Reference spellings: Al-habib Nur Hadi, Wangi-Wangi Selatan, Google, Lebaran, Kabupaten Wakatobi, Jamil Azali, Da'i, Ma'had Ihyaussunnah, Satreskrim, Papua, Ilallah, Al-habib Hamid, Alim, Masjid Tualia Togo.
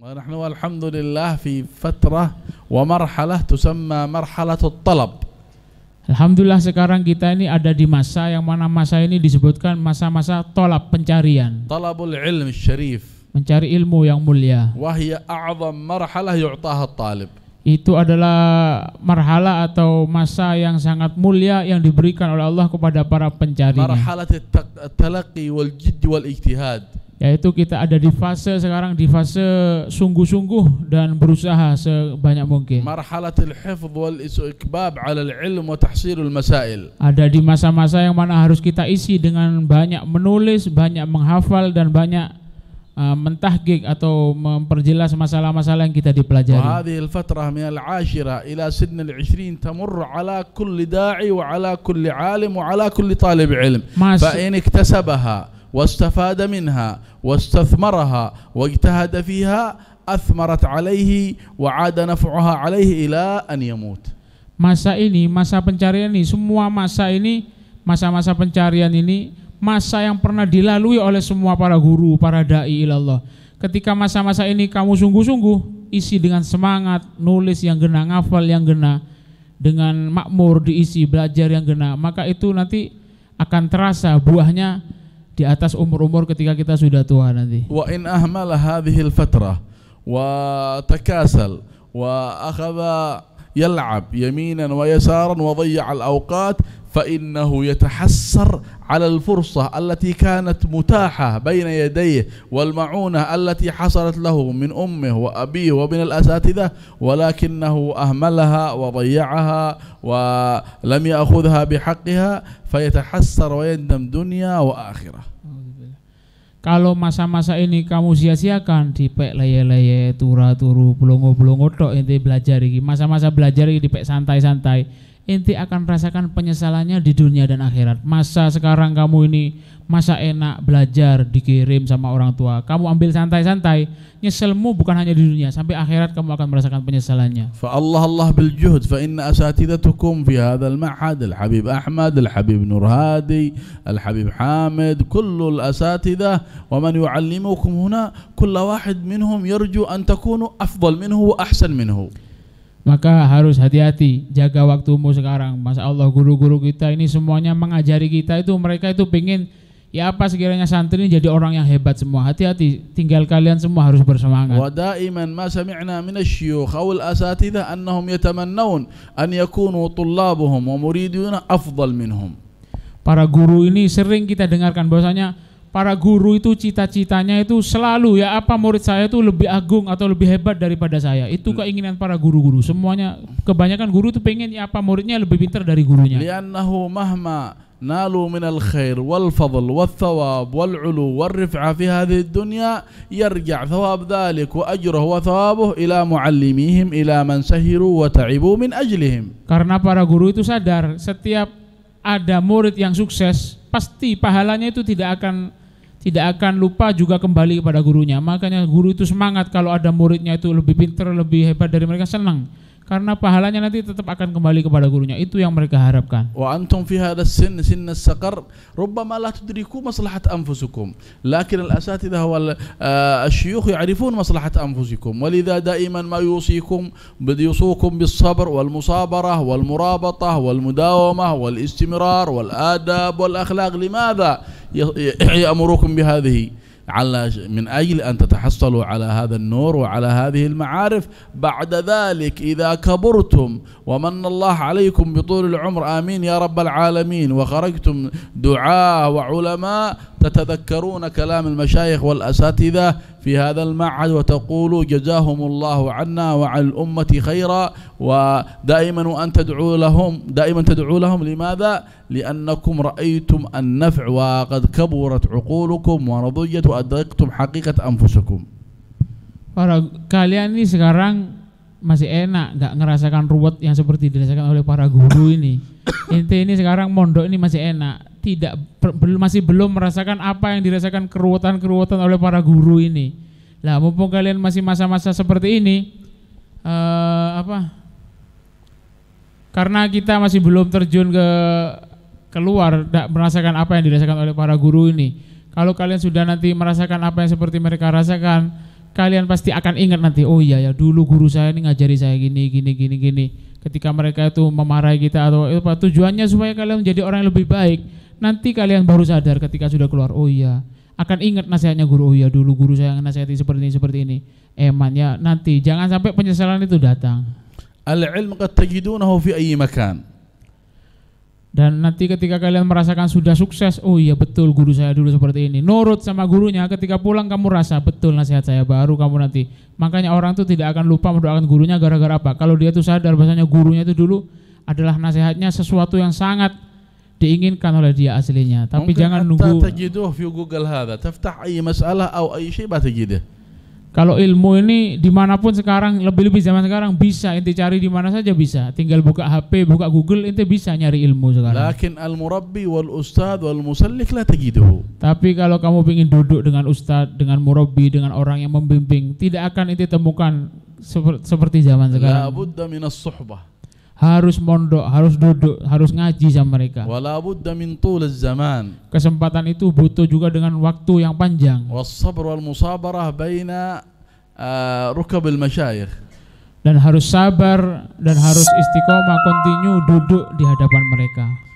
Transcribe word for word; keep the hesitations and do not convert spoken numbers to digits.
Nahnu alhamdulillah fi fatrah wa marhalah tusamma marhalatul talab. Alhamdulillah sekarang kita ini ada di masa yang mana masa ini disebutkan masa-masa tolab, pencarian. Talabul ilm syarif, mencari ilmu yang mulia. Wahya a'zam marhalah yu'taha talib. Itu adalah marhalah atau masa yang sangat mulia yang diberikan oleh Allah kepada para pencarinya. Marhalat at-talaqi wal jidd wal ijtihad. Yaitu kita ada di fase sekarang, di fase sungguh-sungguh dan berusaha sebanyak mungkin. Marhalatul hifdz wal istiqbab 'ala al-'ilm wa tahsilul masail. Ada di masa-masa yang mana harus kita isi dengan banyak menulis, banyak menghafal dan banyak uh, mentahqiq atau memperjelas masalah-masalah yang kita dipelajari. Hadhihi al-fatrah min al-'ashirah ila sinn al-'ishrin tamur 'ala kulli da'i wa 'ala kulli 'alim wa 'ala kulli talib 'ilm. Fa in iktasabaha واستفاد منها واستثمرها واجتهد فيها أثمرت عليه وعاد نفعها عليه إلى أن يموت. Masa ini, masa pencarian ini, semua masa ini, masa-masa pencarian ini, masa yang pernah dilalui oleh semua para guru, para dai ilallah. Ketika masa-masa ini kamu sungguh-sungguh isi dengan semangat, nulis yang gena, ngafal yang gena, dengan makmur diisi, belajar yang gena, maka itu nanti akan terasa buahnya di atas umur-umur ketika kita sudah tua nanti. Wa in ahmala hadhihi al-fatrah wa takasal wa akhadha yal'ab yaminan wa yasaran wa dhayya al-awqat fa innahu yatahassar 'ala al-fursah allati kanat mutaha baina yadayhi wal ma'unah allati hasalat lahu min ummihi wa abihi wa min al-asatidah walakinahu ahmalaha wa dhayya'aha wa lam ya'khudha bihaqqiha. Kalau masa-masa ini kamu sia-siakan, dipek leye-leye, tura-turu, pelongo-pelongo tok inti belajar iki. Masa-masa belajar iki dipek santai-santai, inti akan rasakan penyesalannya di dunia dan akhirat. Masa sekarang kamu ini masa enak belajar dikirim sama orang tua, kamu ambil santai-santai, nyeselmu bukan hanya di dunia, sampai akhirat kamu akan merasakan penyesalannya. Fa Allah Allah bil juhd fa inna asatidatukum fi hadzal ma'had al-habib Ahmad, al-habib Nur Hadi, al-habib Hamid, kullu al-asatidah wa man yu'allimukum huna kullu wahid minhum yarju an takunu afdal minhu wa ahsan minhu. Maka harus hati-hati, jaga waktumu sekarang. Masya Allah, guru-guru kita ini semuanya mengajari kita itu, mereka itu pengen ya apa sekiranya santri ini jadi orang yang hebat semua. Hati-hati, tinggal kalian semua harus bersemangat. Wa daiman ma sami'na min asy-syuyukh aw al-asatidah annahum yatamannawun an yakunu tullabuhum wa muriduna afdal minhum. Para guru ini sering kita dengarkan bahwasanya para guru itu cita-citanya itu selalu ya apa murid saya itu lebih agung atau lebih hebat daripada saya. Itu keinginan para guru-guru. Semuanya kebanyakan guru itu pengen ya apa muridnya lebih pintar dari gurunya. Li'annahu mahma نالوا من الخير والفضل والثواب والعلو والرفعة في هذه الدنيا يرجع ثواب ذلك وأجره وثوابه إلى معلميهم إلى من سهروا وتعبوا من أجلهم. Karena para guru itu sadar setiap ada murid yang sukses pasti pahalanya itu tidak akan tidak akan lupa juga kembali kepada gurunya. Makanya guru itu semangat kalau ada muridnya itu lebih pintar, lebih hebat dari mereka, senang. Karena pahalanya nanti tetap akan kembali kepada gurunya, itu yang mereka harapkan. Wa antum fi hadzal sinn sinn as-saqar rubbama la tudriku maslahat anfusikum lakin al-asatidah wal asy-syuyukh ya'rifun maslahat anfusikum walidha da'iman ma yusikum bidiyusukum bis-sabr wal musabarah wal murabatah wal mudawamah wal istimrar wal adab wal akhlaq limadha ya'murukum bihadhihi على من أجل أن تتحصلوا على هذا النور وعلى هذه المعارف بعد ذلك إذا كبرتم ومن الله عليكم بطول العمر آمين يا رب العالمين وخرجتم دعاء وعلماء تتذكرون كلام المشايخ والأساتذة في هذا المعهد وتقولوا جزاهم الله عنا وعن الأمة خيرا ودائما أن تدعو لهم دائما تدعو لهم لماذا؟ لأنكم رأيتم النفع وقد كبرت عقولكم ورضيت وأدركتم حقيقة أنفسكم. Para kalian ini sekarang masih enak, nggak ngerasakan ruwet yang seperti dirasakan oleh para guru ini. Inti ini sekarang mondok ini masih enak. Tidak belum masih belum merasakan apa yang dirasakan keruwetan-keruwetan oleh para guru ini. Lah mumpung kalian masih masa-masa seperti ini, uh, apa? Karena kita masih belum terjun ke keluar, merasakan apa yang dirasakan oleh para guru ini. Kalau kalian sudah nanti merasakan apa yang seperti mereka rasakan, kalian pasti akan ingat nanti, oh iya ya dulu guru saya ini ngajari saya gini, gini, gini, gini. Ketika mereka itu memarahi kita atau apa, tujuannya supaya kalian menjadi orang yang lebih baik. Nanti kalian baru sadar ketika sudah keluar, oh iya, akan ingat nasihatnya guru, oh iya dulu guru saya nasihati seperti ini, seperti ini. Emannya nanti, jangan sampai penyesalan itu datang. Al-ilm qad tajidunahu fi ayyi makan. Dan nanti ketika kalian merasakan sudah sukses, oh iya betul guru saya dulu seperti ini, nurut sama gurunya, ketika pulang kamu rasa betul nasihat saya, baru kamu nanti. Makanya orang tuh tidak akan lupa mendoakan gurunya gara-gara apa? Kalau dia tuh sadar bahasanya gurunya itu dulu adalah nasihatnya sesuatu yang sangat diinginkan oleh dia aslinya. Tapi jangan nunggu. Kalau ilmu ini dimanapun sekarang, lebih-lebih zaman sekarang bisa, inti cari di mana saja bisa. Tinggal buka H P, buka Google, inti bisa nyari ilmu sekarang. Lakin al-murabbi wal ustad wal musallik la tajiduhu. Tapi kalau kamu ingin duduk dengan ustad, dengan murabbi, dengan orang yang membimbing, tidak akan inti temukan seperti zaman sekarang. La budda minas suhbah. Harus mondok, harus duduk, harus ngaji sama mereka. Wala budda min tul az-zaman. Kesempatan itu butuh juga dengan waktu yang panjang. Was-sabr wal musabarah baina rukab al-masyayikh. Dan harus sabar dan harus istiqomah kontinu duduk di hadapan mereka.